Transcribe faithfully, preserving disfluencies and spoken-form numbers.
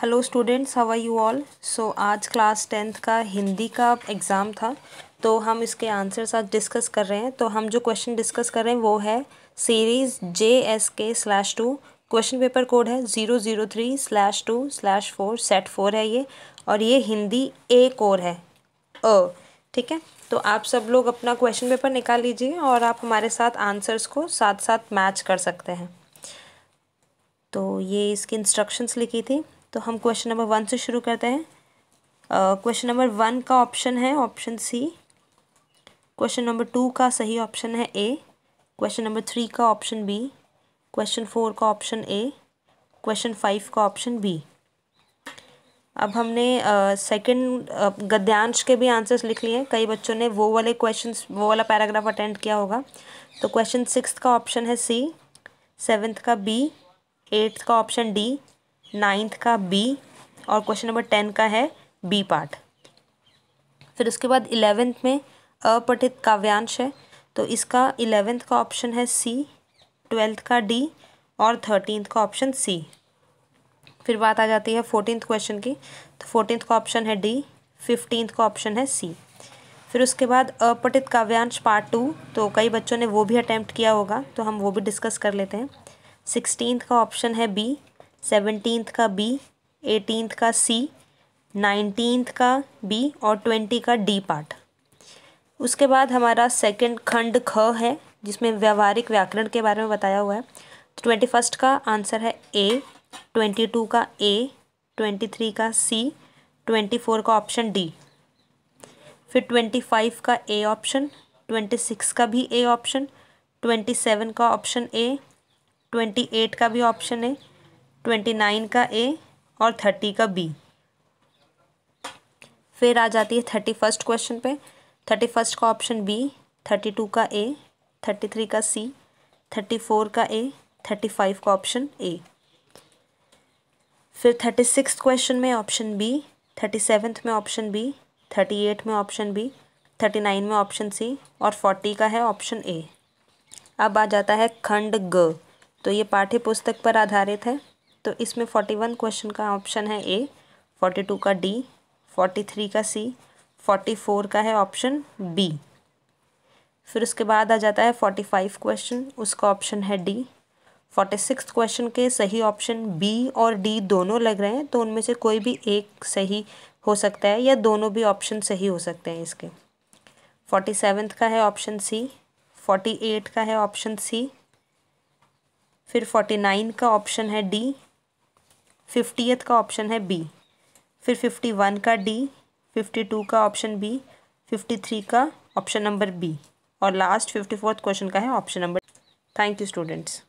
Hello students, how are you all. So आज class tenth का हिंदी का एग्ज़ाम था, तो हम इसके आंसर्स आज डिस्कस कर रहे हैं। तो हम जो क्वेश्चन डिस्कस कर रहे हैं वो है series J S K slash two. Question paper code है zero zero three slash two slash four, set four है ये, और ये हिंदी ए कोर है अ ठीक है। तो आप सब लोग अपना क्वेश्चन पेपर निकाल लीजिए और आप हमारे साथ आंसर्स को साथ साथ मैच कर सकते हैं। तो ये इसकी इंस्ट्रक्शंस लिखी थी, तो हम क्वेश्चन नंबर वन से शुरू करते हैं। क्वेश्चन नंबर वन का ऑप्शन है option C, question number two का सही ऑप्शन है ए, क्वेश्चन नंबर थ्री का ऑप्शन बी, क्वेश्चन फोर का ऑप्शन ए, क्वेश्चन फाइव का ऑप्शन बी। अब हमने सेकंड uh, गद्यांश के भी आंसर्स लिख लिए हैं। कई बच्चों ने वो वाले क्वेश्चंस, वो वाला पैराग्राफ अटेंड किया होगा। तो क्वेश्चन सिक्स का ऑप्शन है सी, सेवन्थ का बी, एट्थ का ऑप्शन डी, नाइन्थ का बी, और क्वेश्चन नंबर टेन का है बी पार्ट। फिर उसके बाद इलेवेंथ में अपठित काव्यांश है, तो इसका इलेवेंथ का ऑप्शन है सी, ट्वेल्थ का डी, और थर्टीन्थ का ऑप्शन सी। फिर बात आ जाती है फोर्टीन्थ क्वेश्चन की, तो फोर्टीन्थ का ऑप्शन है डी, फिफ्टीन्थ का ऑप्शन है सी। फिर उसके बाद अपठित काव्यांश पार्ट टू, तो कई बच्चों ने वो भी अटैम्प्ट किया होगा, तो हम वो भी डिस्कस कर लेते हैं। सिक्सटीन्थ का ऑप्शन है बी, सेवनटीन्थ का बी, एटीन्थ का सी, नाइनटीन्थ का बी, और ट्वेंटी का डी पार्ट। उसके बाद हमारा सेकंड खंड ख है, जिसमें व्यावहारिक व्याकरण के बारे में बताया हुआ है। तो ट्वेंटी फर्स्ट का आंसर है ए, ट्वेंटी टू का ए, ट्वेंटी थ्री का सी, ट्वेंटी फोर का ऑप्शन डी। फिर ट्वेंटी फाइव का ए ऑप्शन, ट्वेंटी सिक्स का भी ए ऑप्शन, ट्वेंटी सेवन का ऑप्शन ए, ट्वेंटी एट का भी ऑप्शन ए, ट्वेंटी नाइन का ए, और थर्टी का बी। फिर आ जाती है थर्टी फर्स्ट क्वेश्चन पे, थर्टी फर्स्ट का ऑप्शन बी, थर्टी टू का ए, थर्टी थ्री का सी, थर्टी फोर का ए, थर्टी फाइव का ऑप्शन ए। फिर थर्टी सिक्स क्वेश्चन में ऑप्शन बी, थर्टी सेवन्थ में ऑप्शन बी, थर्टी एट में ऑप्शन बी, थर्टी नाइन में ऑप्शन सी, और फोर्टी का है ऑप्शन ए। अब आ जाता है खंड ग, तो ये पाठ्य पुस्तक पर आधारित है। तो इसमें फोर्टी वन क्वेश्चन का ऑप्शन है ए, फोर्टी टू का डी, फोर्टी थ्री का सी, फोर्टी फोर का है ऑप्शन बी। फिर उसके बाद आ जाता है फोर्टी फाइव क्वेश्चन, उसका ऑप्शन है डी। फोर्टी सिक्स क्वेश्चन के सही ऑप्शन बी और डी दोनों लग रहे हैं, तो उनमें से कोई भी एक सही हो सकता है या दोनों भी ऑप्शन सही हो सकते हैं इसके। फोर्टी सेवन्थ का है ऑप्शन सी, फोर्टी एट का है ऑप्शन सी, फिर फोर्टी नाइन का ऑप्शन है डी, फिफ्टीथ का ऑप्शन है बी, फिर फिफ्टी वन का डी, फिफ्टी टू का ऑप्शन बी, फिफ्टी थ्री का ऑप्शन नंबर बी, और लास्ट फिफ्टी फोर्थ क्वेश्चन का है option number. Thank you students.